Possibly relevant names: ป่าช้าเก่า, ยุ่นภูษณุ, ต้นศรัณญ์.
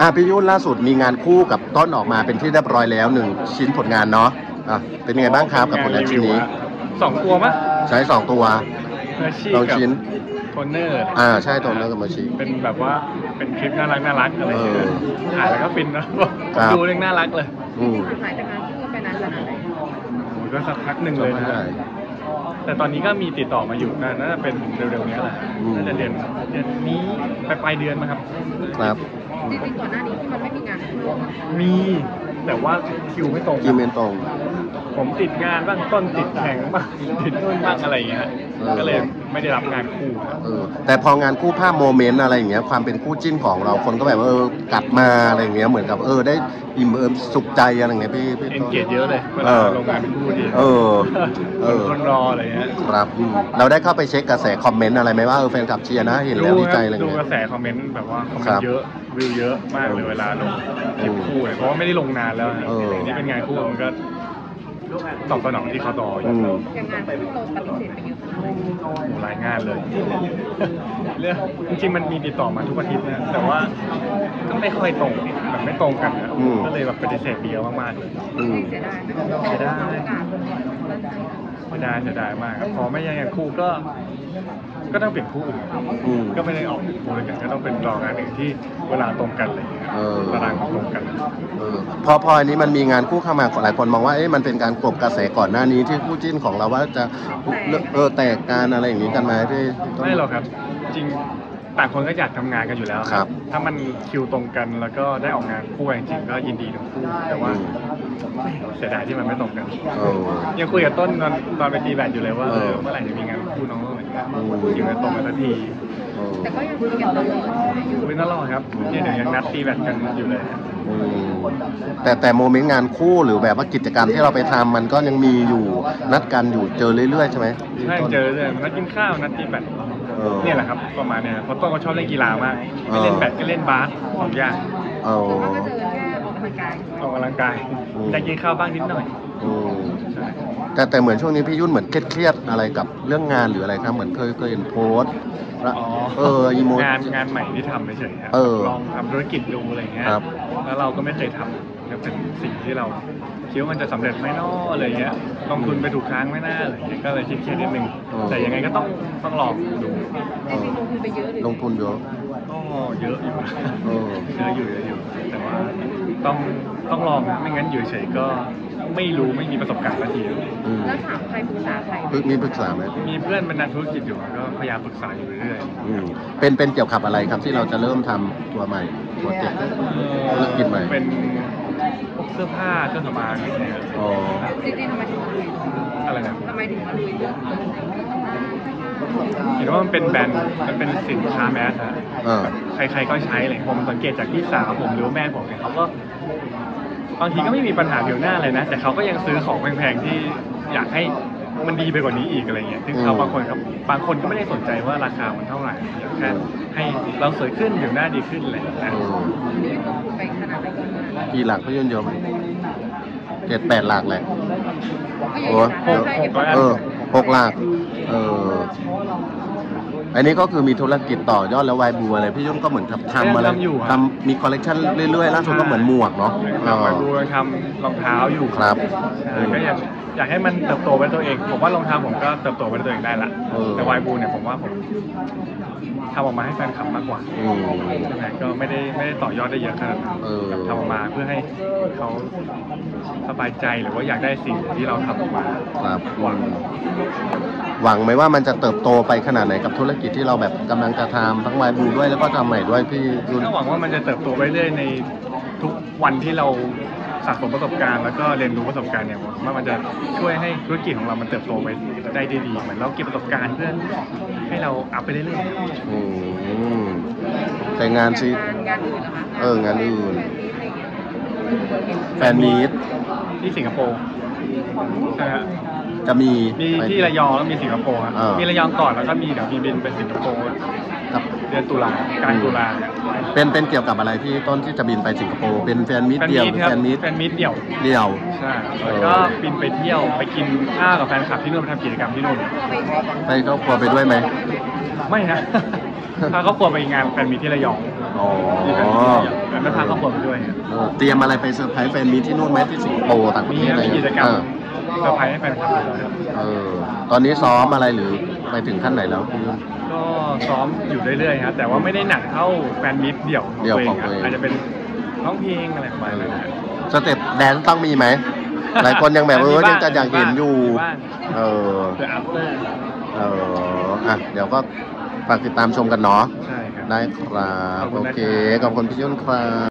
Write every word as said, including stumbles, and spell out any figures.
อ่ะพี่ยุ่นล่าสุดมีงานคู่กับต้นออกมาเป็นที่เรียบร้อยแล้วหนึ่งชิ้นผลงานเนาะอ่ะเป็นยังไงบ้างครับกับผลงานชิ้นนี้สองตัวมั้ยใช้สองตัวสองชิ้นโทนเนอร์อ่าใช่โทนเนอร์กับมาชีเป็นแบบว่าเป็นคลิปน่ารักน่ารักอะไรอย่างเงี้ยถ่ายแล้วก็ฟินนะดูเรื่องน่ารักเลยอืมถ่ายจากงานคู่ไปนานขนาดไหนก็สักพักหนึ่งเลยนะแต่ตอนนี้ก็มีติดต่อมาอยู่น่าจะเป็นเร็วๆนี้แหละน่าจะเดือนเดือนนี้ไปปลายเดือนมั้งครับครับจริงๆก่อนหน้านี้ที่มันไม่มีงานมีแต่ว่าคิวไม่ตรงคิวไม่ตรงผมติดงานบ้างต้นติดแข่งบ้างติดนู่นบ้างอะไรอย่างเงี้ยก็เลยไม่ได้รับงานคู่เออแต่พองานคู่ภาพโมเมนต์อะไรอย่างเงี้ยความเป็นคู่จิ้นของเราคนก็แบบว่าเออกลับมาอะไรอย่างเงี้ยเหมือนกับเออได้อิ่มเอิบสุขใจอะไรอย่างเงี้ยพี่พี่ต้นเกตเยอะเลยเวลาลงงานเป็นคู่ดีเออเออคนรออะไรเงี้ยครับเราได้เข้าไปเช็คกระแสคอมเมนต์อะไรไหมว่าเออแฟนคลับเชียร์นะเห็นแล้วดีใจอะไรเงี้ยดูกระแสคอมเมนต์แบบว่าคอมเมนต์เยอะวิวเยอะมากเลยเวลาลงคลิปคู่เพราะว่าไม่ได้ลงนานแล้วนี่เป็นงานคู่มันก็ตอบสนองที่เขาต่ออย่างงานที่เราปฏิเสธไปเยอะหลายงานเลยเรื่องจริงๆมันมีติดต่อมาทุกอาทิตย์นะแต่ว่าก็ไม่ค่อยตรงแบบไม่ตรงกันนะก็เลยแบบปฏิเสธเยอะมากๆเลยเสียดายเสียดายเสียดายเสียดายมากครับพอไม่ยังอย่างคู่ก็ก็ต้องเปลี่ยนคู่อื่นก็ไม่ได้ออกคู่เลยกันก็ต้องเป็นรองานหนึ่งที่เวลาตรงกันเลยตารางตรงกันพอพออันนี้มันมีงานคู่เข้ามาหลายคนมองว่าเอ๊ะมันเป็นการกลบกระแสก่อนหน้านี้ที่คู่จิ้นของเราว่าจะเออแตกการอะไรอย่างนี้กันไหมพี่ไม่หรอกครับจริงต่างคนก็อยากทำงานกันอยู่แล้วครับถ้ามันคิวตรงกันแล้วก็ได้ออกงานคู่จริงก็ยินดีทั้งคู่แต่ว่าเสียดายที่มันไม่ตรงกันยังคุยกับต้นตอนตอนไปตีแบดอยู่เลยว่าเมื่อไหร่จะมีงานคู่น้องเหมือนกันจริงๆตรงกันสักทีแต่ก็ยังคุยกันตลอดคุยตลอดครับเนี่ยเดี๋ยวยังนัดตีแบดกันอยู่เลยแต่แต่โมเมนต์งานคู่หรือแบบว่ากิจกรรมที่เราไปทำมันก็ยังมีอยู่นัดกันอยู่เจอเรื่อยๆใช่ไหมใช่เจอเรื่อยนัดกินข้าวนัดตีแบดเนี่ยแหละครับประมาณเนี่ยเพราะต้นเขาชอบเล่นกีฬามากไม่เล่นแบดก็เล่นบาสสองอย่างเออก็เจอแค่ออกกำลังกายออกกำลังกายแต่กินข้าวบ้างนิดหน่อยแต่แต่เหมือนช่วงนี้พี่ยุ่นเหมือนเครียดๆอะไรกับเรื่องงานหรืออะไรครับเหมือนเคยเคยเห็นโพสเอองานงานใหม่ที่ทำเฉยๆครับลองทำธุรกิจดูอะไรเงี้ยแล้วเราก็ไม่เคยทำก็เป็นสิ่งที่เราคิดว่ามันจะสำเร็จไหมน้ออะไรเงี้ยลงทุนไปถูกทางไหมน้าอะไรเงี้ยก็เลยคิดเครียดนิดนึงแต่ยังไงก็ต้องต้องลองดูลงทุนไปเยอะลงทุนเยอะก็เยอะอยู่เยอะอยู่เยอะอยู่แต่ว่าต้องต้องลองนะไม่งั้นอยู่เฉยก็ไม่รู้ไม่มีประสบการณ์สักทีแล้วถามใครปรึกษาใครมีปรึกษาไหมมีเพื่อนเป็นนักธุรกิจอยู่ก็พยายามปรึกษาอยู่เรื่อยๆเป็นเป็นเกี่ยวกับอะไรครับที่เราจะเริ่มทำตัวใหม่โปรเจกต์ธุรกิจใหม่เป็นเสื้อผ้าเครื่องสำอางเนี่ยจริงๆทำไมถึงอะไรนะทำไมถึงมาลุยเรื่องเห็นว่ามันเป็นแบรนด์มันเป็นสินค้าแมสอะใครๆก็ใช้เลยผมสังเกตจากพี่สาวผมหรือแม่ผมเนี่ยเขาก็บางทีก็ไม่มีปัญหาผิวหน้าเลยนะแต่เขาก็ยังซื้อของแพงๆที่อยากให้มันดีไปกว่านี้อีกอะไรเงี้ยซึ่งเขาบางคนครับบางคนก็ไม่ได้สนใจว่าราคามันเท่าไหร่แค่ให้เราสวยขึ้นผิวหน้าดีขึ้นเลยนะกี่หลักพี่ยนยมเจ็ดแปดหลักเลยโอ้โหหกหลักเอออันนี้ก็คือมีธุรกิจต่อยอดแล้ววายบัวอะไรพี่ยุ่นก็เหมือนทำอะไรทำมีคอลเลกชันเรื่อยๆล่าสุดก็เหมือนหมวกเนาะวายบัวทำรองเท้าอยู่ครับก็อยากอยากให้มันเติบโตไปตัวเองผมว่ารองเท้าผมก็เติบโตไปตัวเองได้ละแต่วายบัวเนี่ยผมว่าผมทำออกมาให้แฟนคลับมากกว่าก็ไม่ได้ไม่ได้ต่อยอดได้เยอะขนาดนั้นทำออกมาเพื่อให้เขาสบายใจหรือว่าอยากได้สิ่งที่เราทำออกมาหวังหวังไหมว่ามันจะเติบโตไปขนาดไหนกับธุรกิจที่เราแบบกำลังจะทำทั้งวายบูด้วยแล้วก็ทำใหม่ด้วยพี่รุ่นก็หวังว่ามันจะเติบโตไปเรื่อยในทุกวันที่เราสะสมประสบการณ์แล้วก็เรียนรู้ประสบการณ์เนี่ยว่ามันจะช่วยให้ธุรกิจของเรามันเติบโตไปได้ดีๆเหมือนเราเก็บประสบการณ์เพื่อให้เราอัพไปเรื่อยๆแต่งานซีเอองานอื่นแฟนมีตที่สิงคโปร์ใช่ฮะจะมีมีที่ระยองแล้วมีสิงคโปร์ครับมีระยองก่อนแล้วก็มีเดี๋ยวมีบินไปสิงคโปร์เดือนตุลาคมตุลาเป็นเป็นเกี่ยวกับอะไรที่ต้นที่จะบินไปสิงคโปร์เป็นแฟนมิตรเดี่ยวแฟนมิตรแฟนมิตรเดี่ยวเดี่ยวใช่แล้วก็บินไปเที่ยวไปกินข้าวกับแฟนคลับที่นู่นไปทำกิจกรรมที่นู่นไปครอบครัวไปด้วยไหมไม่ฮะพาครอบครัวไปงานแฟนมิตรที่ระยอง แล้วก็พาครอบครัวไปด้วยเตรียมอะไรไปเซอร์ไพรส์แฟนมีที่นู่นไหมที่สิงคโปร์ต่างประเทศอะไรอย่างเงี้ยเซอร์ไพรส์ให้แฟนคลับครับเออตอนนี้ซ้อมอะไรหรือไปถึงขั้นไหนแล้วก็ซ้อมอยู่เรื่อยๆครับแต่ว่าไม่ได้หนักเท่าแฟนมีเดี่ยวของตัวเองอาจจะเป็นร้องเพลงอะไรประมาณนั้นสเต็ปแดนซ์ต้องมีไหมหลายคนยังแบบเออยังจะอยากเห็นอยู่เออเอออ่ะเดี๋ยวก็ฝากติดตามชมกันเนาะได้ครับโอเคขอบคุณพี่ยุ่นครับ